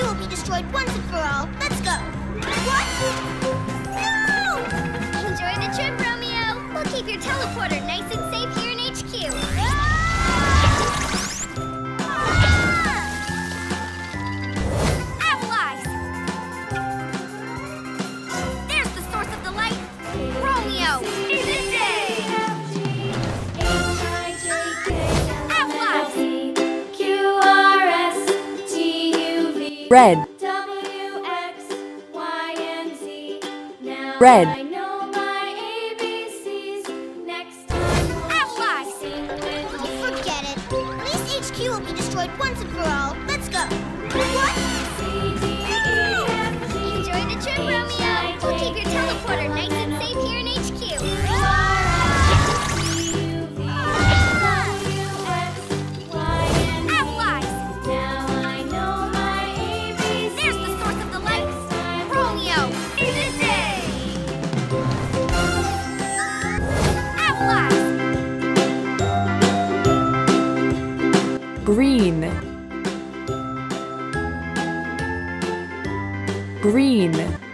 We will be destroyed once and for all. Let's go. What? No! Enjoy the trip, Romeo. We'll keep your teleporter nice and safe here in HQ. Ah! Ah! Owl eyes! There's the source of the light. Romeo! Is it day? Red. W, X, Y, and Z. Now red. I know my ABCs. Next time we'll see it. Oh, forget it. At least HQ will be destroyed once and for all. Let's go. What? No! Enjoy the trip, Romeo. We'll keep your teleporter nice and safe here in HQ. Green. Green.